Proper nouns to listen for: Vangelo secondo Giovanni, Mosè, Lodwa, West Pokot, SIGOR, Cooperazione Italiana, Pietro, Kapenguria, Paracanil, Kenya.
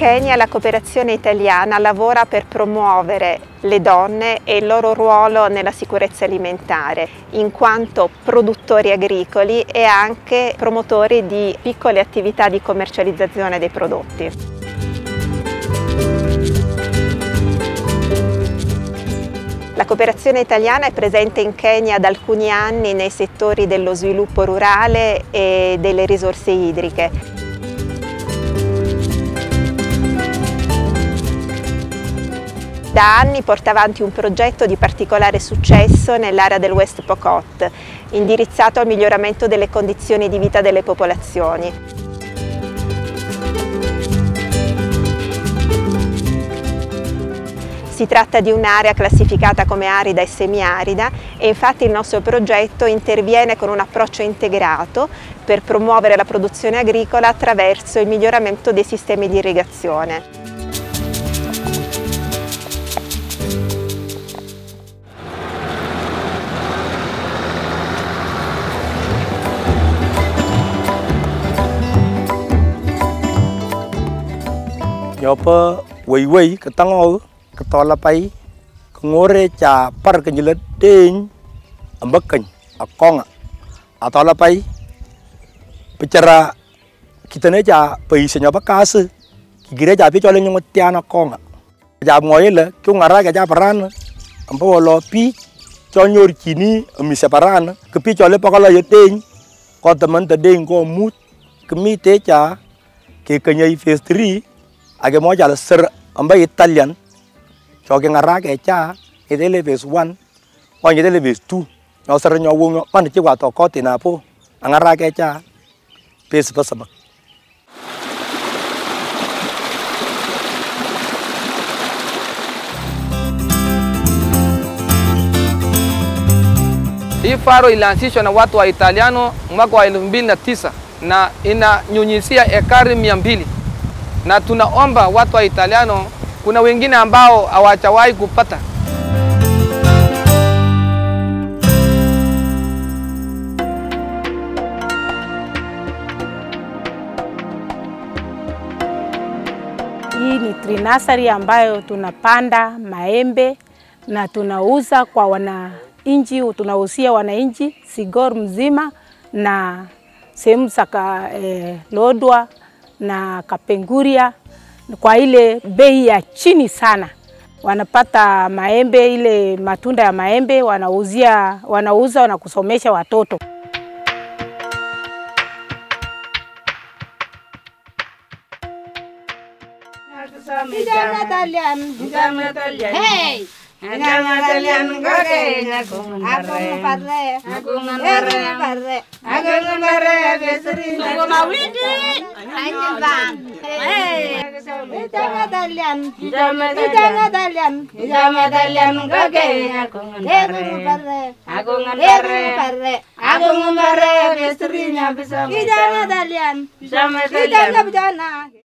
Kenya la cooperazione italiana lavora per promuovere le donne e il loro ruolo nella sicurezza alimentare, in quanto produttori agricoli e anche promotori di piccole attività di commercializzazione dei prodotti. La cooperazione italiana è presente in Kenya da alcuni anni nei settori dello sviluppo rurale e delle risorse idriche. Da anni porta avanti un progetto di particolare successo nell'area del West Pokot, indirizzato al miglioramento delle condizioni di vita delle popolazioni. Si tratta di un'area classificata come arida e semiarida e infatti il nostro progetto interviene con un approccio integrato per promuovere la produzione agricola attraverso il miglioramento dei sistemi di irrigazione. Ketola pai ngore cha Paracanil ding ambekeng akong atola pai bicara kitane cha peisenya bakase kigira cha pi chole nyomtiana akong cha moyele ku ngara cha paran ambolo pi chonyor kini mi separan ke pi chole pakala yeteng ko teman tedeng ko mut kemi te cha ke kenyai phase 3 age mo cha ser ambai Italian Choke ngara ke cha itele base 1 ko itele base 2 no sar nyo wo nyo pan ti wa to ko ti na po ngara ke cha base ba sabak Hii faro ilianzishwa na watu wa Italiano mwaka wa 2009 na inanyunyizia ekari 200 na tunaomba watu wa Italiano Kuna wengine ambao hawajawahi kupata. Hii ni trinasari ambayo tunapanda maembe na tunauza kwa wananchi, tunausia wananchi SIGOR mzima na sehemu za Lodwa na Kapenguria. Kwa ile bei ya chini sana wanapata maembe ile matunda ya maembe wanauza na kusomesha watoto. Hey!